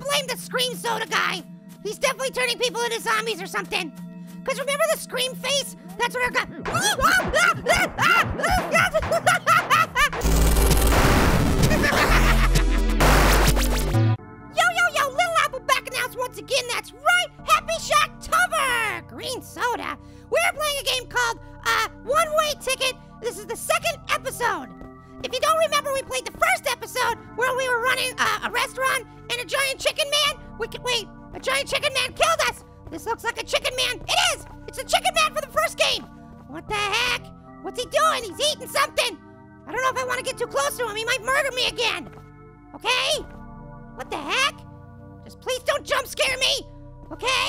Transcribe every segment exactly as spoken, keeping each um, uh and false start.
can't blame the Scream Soda guy. He's definitely turning people into zombies or something. Because remember the Scream face? That's what I got. Yo, yo, yo, Little Apple back in the house once again. That's right. Happy Shocktober. Green Soda. We're playing a game called uh, One-Way Ticket. This is the second episode. If you don't remember, we played the first episode where we were running uh, a restaurant and a giant chicken man. We could, wait, a giant chicken man killed us. This looks like a chicken man. It is. It's a chicken man for the first game. What the heck? What's he doing? He's eating something. I don't know if I want to get too close to him. He might murder me again. Okay? What the heck? Just please don't jump scare me. Okay?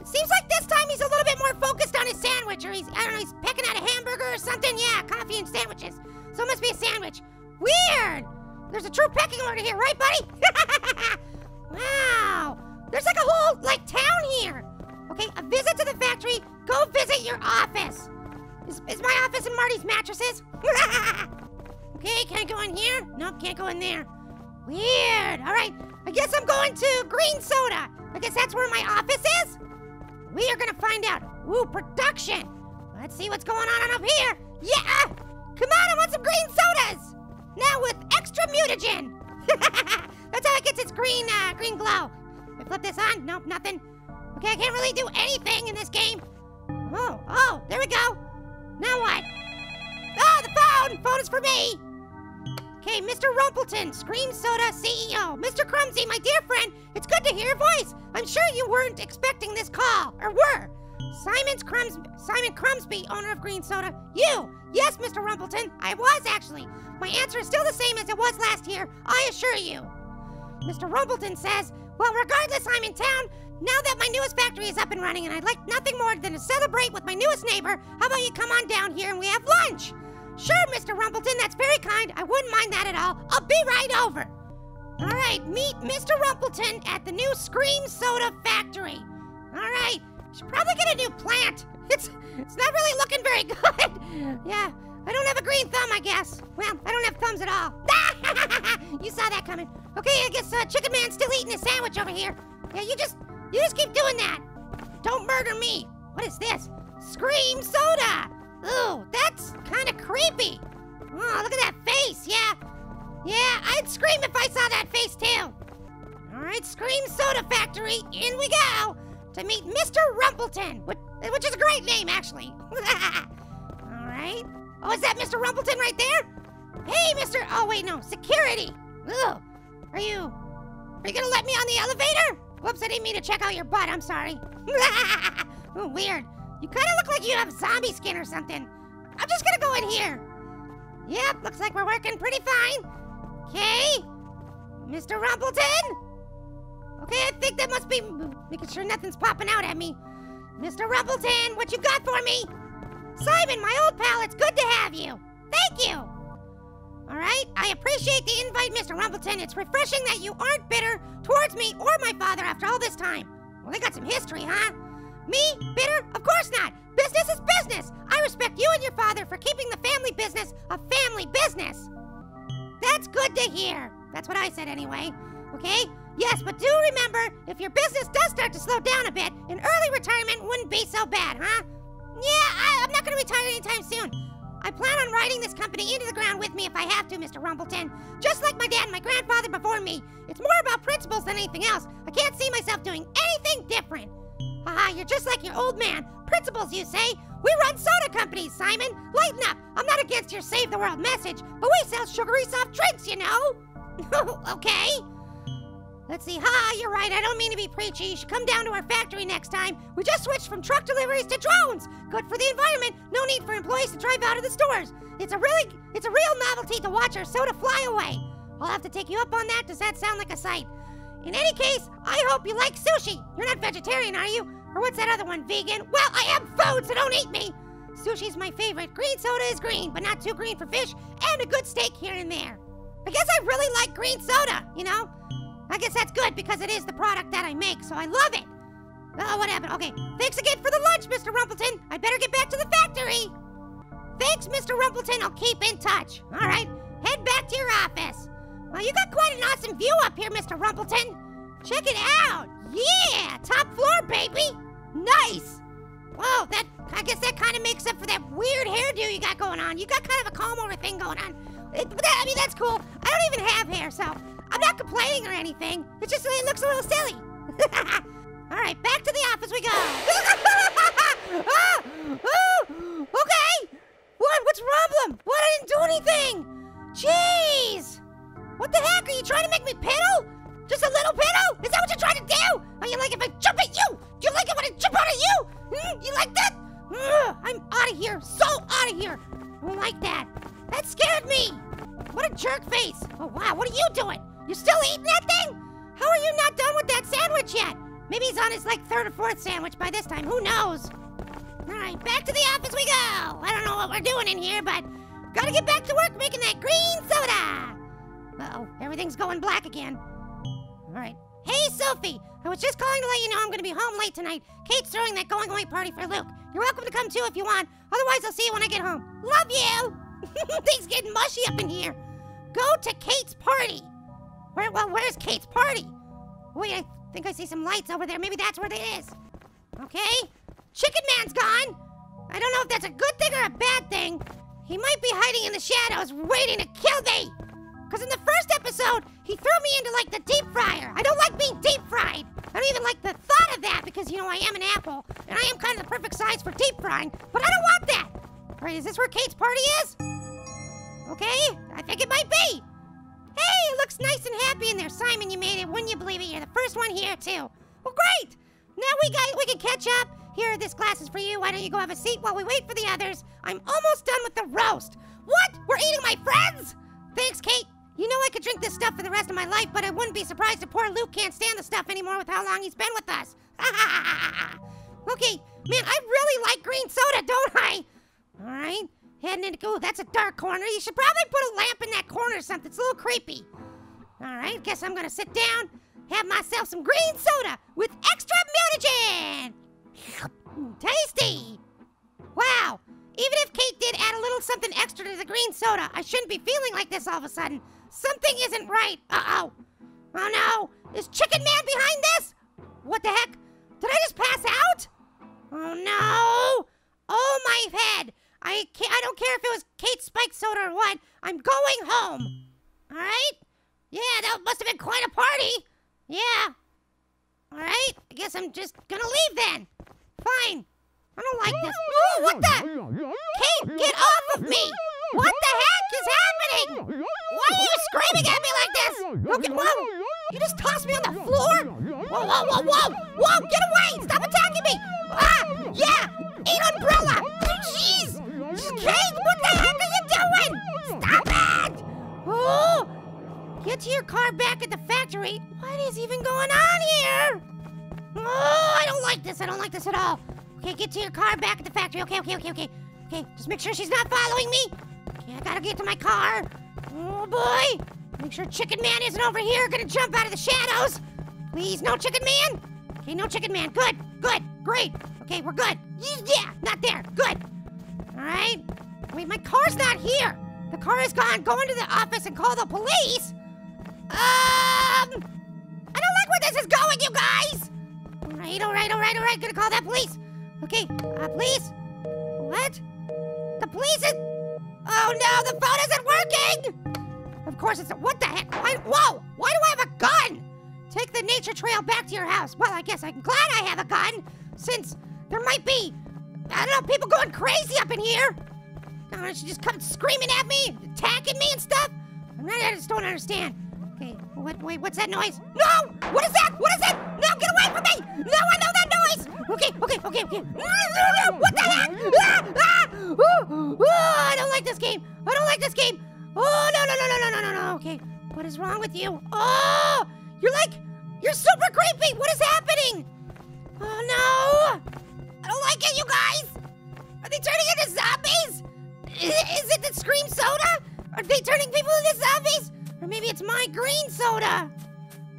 It seems like this time he's a little bit more focused on his sandwich, or he's, I don't know, he's pecking out a hamburger or something. Yeah, coffee and sandwiches. So it must be a sandwich. Weird. There's a true pecking order here, right, buddy? Wow. There's like a whole, like, town here. Okay, a visit to the factory. Go visit your office. Is, is my office in Marty's mattresses? Okay, can I go in here? Nope, can't go in there. Weird. All right, I guess I'm going to Green Soda. I guess that's where my office is. We are going to find out. Ooh, production. Let's see what's going on up here. Yeah. Come on, I want some green sodas. Now with extra mutagen. That's how it gets its green, uh, green glow. Flip this on. Nope, nothing. Okay, I can't really do anything in this game. Oh, oh, there we go. Now what? Oh, the phone! Phone is for me! Okay, Mister Rumpleton, Scream Soda C E O. Mister Crumbsby, my dear friend, it's good to hear your voice. I'm sure you weren't expecting this call, or were. Simon's Crumbs Simon Crumbsby, owner of Green Soda. You! Yes, Mister Rumpleton, I was actually. My answer is still the same as it was last year, I assure you. Mister Rumpleton says, well, regardless, I'm in town now that my newest factory is up and running, and I'd like nothing more than to celebrate with my newest neighbor. How about you come on down here and we have lunch? Sure, Mister Rumpleton, that's very kind. I wouldn't mind that at all. I'll be right over. All right, meet Mister Rumpleton at the new Scream Soda factory. All right, should probably get a new plant. It's, it's not really looking very good. Yeah, I don't have a green thumb, I guess. Well, I don't have thumbs at all. You saw that coming. Okay, I guess uh, Chicken Man's still eating his sandwich over here. Yeah, you just, you just keep doing that. Don't murder me. What is this? Scream Soda. Ooh, that's kind of creepy. Oh, look at that face, yeah. Yeah, I'd scream if I saw that face too. All right, Scream Soda Factory, in we go to meet Mister Rumpleton, which, which is a great name, actually. All right. Oh, is that Mister Rumpleton right there? Hey, Mister, oh wait, no, security. Ugh. Are you, are you gonna let me on the elevator? Whoops, I didn't mean to check out your butt, I'm sorry. Ooh, weird. You kinda look like you have zombie skin or something. I'm just gonna go in here. Yep, looks like we're working pretty fine. Okay, Mister Rumpleton? Okay, I think that must be, making sure nothing's popping out at me. Mister Rumpleton, what you got for me? Simon, my old pal, it's good to have you. Thank you. All right, I appreciate the invite, Mister Rumpleton. It's refreshing that you aren't bitter towards me or my father after all this time. Well, they got some history, huh? Me? Bitter? Of course not. Business is business. I respect you and your father for keeping the family business a family business. That's good to hear. That's what I said anyway. Okay? Yes, but do remember, if your business does start to slow down a bit, an early retirement wouldn't be so bad, huh? Yeah, I, I'm not going to retire anytime soon. I plan on riding this company into the ground with me if I have to, Mister Rumpleton. Just like my dad and my grandfather before me. It's more about principles than anything else. I can't see myself doing anything different. Haha, you're just like your old man. Principles, you say? We run soda companies, Simon. Lighten up. I'm not against your save the world message, but we sell sugary soft drinks, you know? Okay. Let's see. Ha, you're right. I don't mean to be preachy. You should come down to our factory next time. We just switched from truck deliveries to drones. Good for the environment. No need for employees to drive out of the stores. It's a really, it's a real novelty to watch our soda fly away. I'll have to take you up on that. Does that sound like a sight? In any case, I hope you like sushi. You're not vegetarian, are you? Or what's that other one, vegan? Well, I am food, so don't eat me. Sushi's my favorite. Green soda is green, but not too green for fish, and a good steak here and there. I guess I really like green soda, you know? I guess that's good because it is the product that I make, so I love it. Oh, what happened? Okay, thanks again for the lunch, Mister Rumpleton. I better get back to the factory. Thanks, Mister Rumpleton. I'll keep in touch. All right, head back to your office. Well, you got quite an awesome view up here, Mister Rumpleton. Check it out! Yeah! Top floor, baby! Nice! Whoa, that, I guess that kind of makes up for that weird hairdo you got going on. You got kind of a comb over thing going on. It, that, I mean, that's cool. I don't even have hair, so I'm not complaining or anything. It's just that it looks a little silly. All right, back to the office we go. ah, oh, okay. What? What's the problem? What? I didn't do anything. Jeez. What the heck? Are you trying to make me piddle? Just a little piddle? Is that what you're trying to do? Are you like if I jump at you? Do you like it when I jump out at you? Hmm? You like that? Ugh, I'm out of here. So out of here. I don't like that. That scared me. What a jerk face. Oh, wow. What are you doing? You're still eating that thing? How are you not done with that sandwich yet? Maybe he's on his, like, third or fourth sandwich by this time. Who knows? All right, back to the office we go. I don't know what we're doing in here, but gotta get back to work making that green soda. Uh-oh. Everything's going black again. All right. Hey, Sophie. I was just calling to let you know I'm going to be home late tonight. Kate's throwing that going away party for Luke. You're welcome to come, too, if you want. Otherwise, I'll see you when I get home. Love you. Things getting mushy up in here. Go to Kate's party. Where? Well, where's Kate's party? Wait, I think I see some lights over there. Maybe that's where it is. Okay. Chicken Man's gone. I don't know if that's a good thing or a bad thing. He might be hiding in the shadows waiting to kill me. Because in the first episode, he threw me into, like, the deep fryer. I don't like being deep fried. I don't even like the thought of that because, you know, I am an apple. And I am kind of the perfect size for deep frying. But I don't want that. All right, is this where Kate's party is? Okay, I think it might be. Hey, it looks nice and happy in there. Simon, you made it. Wouldn't you believe it? You're the first one here, too. Well, great. Now we got, we can catch up. Here, this glass is for you. Why don't you go have a seat while we wait for the others? I'm almost done with the roast. What? We're eating my friends? Thanks, Kate. You know I could drink this stuff for the rest of my life, but I wouldn't be surprised if poor Luke can't stand the stuff anymore with how long he's been with us. Okay, man, I really like green soda, don't I? All right, heading into, ooh, that's a dark corner. You should probably put a lamp in that corner or something. It's a little creepy. All right, guess I'm gonna sit down, have myself some green soda with extra mutagen. Tasty. Wow. Even if Kate did add a little something extra to the green soda, I shouldn't be feeling like this all of a sudden. Something isn't right. Uh-oh. Oh, no. Is Chicken Man behind this? What the heck? Did I just pass out? Oh, no. Oh, my head. I can't, I don't care if it was Kate's spiked soda or what. I'm going home. All right? Yeah, that must have been quite a party. Yeah. All right. I guess I'm just going to leave then. Fine. I don't like this. Ooh, what the? Kate, get off of me! What the heck is happening? Why are you screaming at me like this? Okay, whoa! You just tossed me on the floor? Whoa, whoa, whoa, whoa! Whoa, get away! Stop attacking me! Ah, yeah! Eat umbrella! Jeez! Kate, what the heck are you doing? Stop it! Oh! Get to your car back at the factory. What is even going on here? Oh, I don't like this. I don't like this at all. Okay, get to your car back at the factory. Okay, okay, okay, okay. Okay, just make sure she's not following me. Okay, I gotta get to my car. Oh, boy. Make sure Chicken Man isn't over here. Gonna jump out of the shadows. Please, no Chicken Man. Okay, no Chicken Man. Good, good, great. Okay, we're good. Yeah, not there. Good. All right. Wait, my car's not here. The car is gone. Go into the office and call the police. Um, I don't like where this is going, you guys. All right, all right, all right, all right. Gonna call that police. Okay, uh, please? What? The police is... Oh no, the phone isn't working! Of course it's... What the heck? Why, whoa! Why do I have a gun? Take the nature trail back to your house. Well, I guess I'm glad I have a gun, since there might be... I don't know, people going crazy up in here. Oh, she just comes screaming at me, attacking me and stuff. I'm not, I just don't understand. Okay, what, wait, what's that noise? No! What is that? What is that? No, get away from me! No, I know that noise! Okay, okay, okay, okay. What the heck? Ah, ah. Ooh, ooh, I don't like this game. I don't like this game. Oh, no, no, no, no, no, no, no, no. Okay, what is wrong with you? Oh, you're like, you're super creepy. What is happening? Oh, no. I don't like it, you guys. Are they turning into zombies? Is it the Scream Soda? Are they turning people into zombies? Or maybe it's my green soda.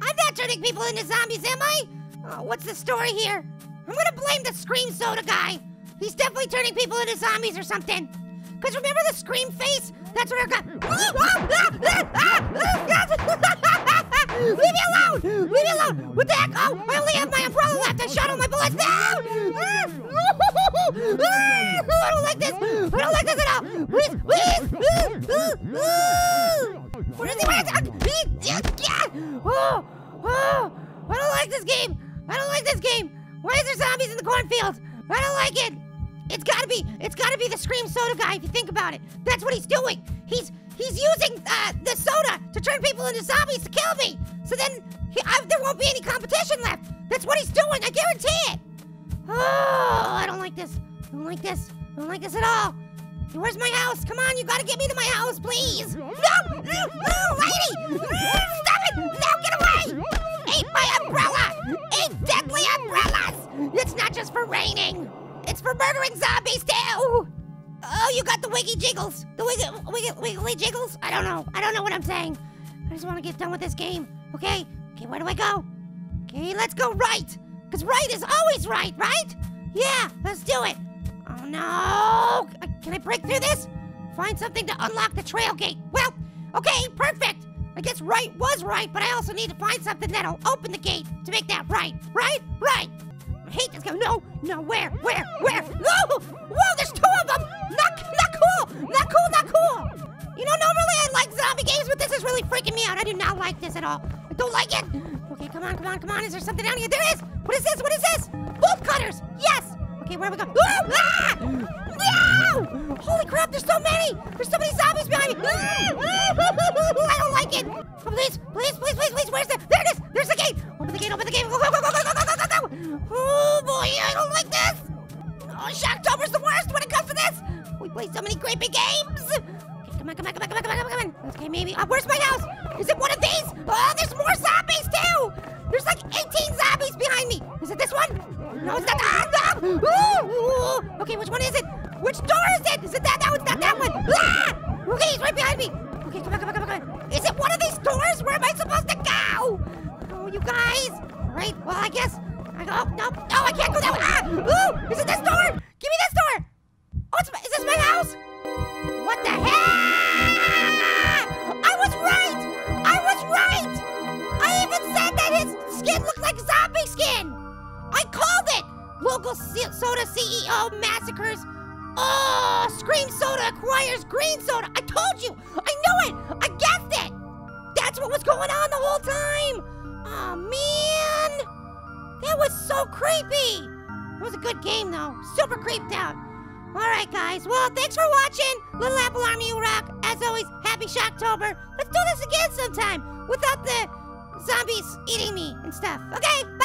I'm not turning people into zombies, am I? Oh, what's the story here? I'm gonna blame the Scream Soda guy. He's definitely turning people into zombies or something. Cause remember the Scream face? That's what I got. Leave me alone! Leave me alone! What the heck? Oh, I only have my umbrella left! I shot all my bullets! No! I don't like this! I don't like this at all! Please! Please! What is he wearing? Oh! Oh! I don't like this game! I don't like this game! Why is there zombies in the cornfield? I don't like it! It's gotta be, it's gotta be the Scream Soda guy if you think about it. That's what he's doing. He's he's using uh, the soda to turn people into zombies to kill me. So then he, I, there won't be any competition left. That's what he's doing, I guarantee it. Oh, I don't like this. I don't like this. I don't like this at all. Where's my house? Come on, you gotta get me to my house, please. No, no, lady. Stop it, no, get away. Eat my umbrella. Eat deadly umbrellas. It's not just for raining. It's for murdering zombies too! Oh, you got the wiggy jiggles. The wiggy, wiggy, wiggly jiggles? I don't know. I don't know what I'm saying. I just want to get done with this game. Okay? Okay, where do I go? Okay, let's go right. Because right is always right, right? Yeah, let's do it. Oh, no. Can I break through this? Find something to unlock the trail gate. Well, okay, perfect. I guess right was right, but I also need to find something that'll open the gate to make that right. Right? Right. I hate this guy. No, no, where, where, where? Whoa, whoa, there's two of them. Not, not cool, not cool, not cool. You know, normally I like zombie games, but this is really freaking me out. I do not like this at all. I don't like it. Okay, come on, come on, come on. Is there something down here? There is. What is this? What is this? Bolt cutters. Yes. Okay, where are we going? Whoa, ah! No! Holy crap, there's so many. There's so many zombies behind me. Ah! I don't like it. Oh, please, please, please, please, please. Where's the, there it is. There's the gate. Open the gate, open the gate. Go, go, go, go, go, go, go, go. Oh boy, I don't like this! Oh, Shocktober's the worst when it comes to this! We play so many creepy games! Okay, come on, come on, come on, come on, come on, come on! Okay, maybe. Oh, where's my house? Is it one of these? Oh, there's more zombies too! There's like eighteen zombies behind me! Is it this one? No, it's not. Ah, no! Ooh, ooh. Okay, which one is it? Which door is it? Is it that? No, it's not that one! Ah! Okay, he's right behind me! Okay, come on, come on, come on, come on! Is it one of these doors? Where am I supposed to go? Oh, you guys! All right, well, I guess. I go, oh, no, oh, I can't go that way. Ah, ooh, is it this door? Give me this door. Oh, it's, is this my house? What the heck? I was right. I was right. I even said that his skin looked like zombie skin. I called it. Local soda C E O massacres. Oh, Scream Soda acquires Green Soda. I told you. I knew it. I guessed it. That's what was going on the whole time. Oh, man. That was so creepy! It was a good game, though. Super creeped out. All right, guys. Well, thanks for watching. Little Apple Army, you rock. As always, happy Shocktober. Let's do this again sometime without the zombies eating me and stuff. Okay?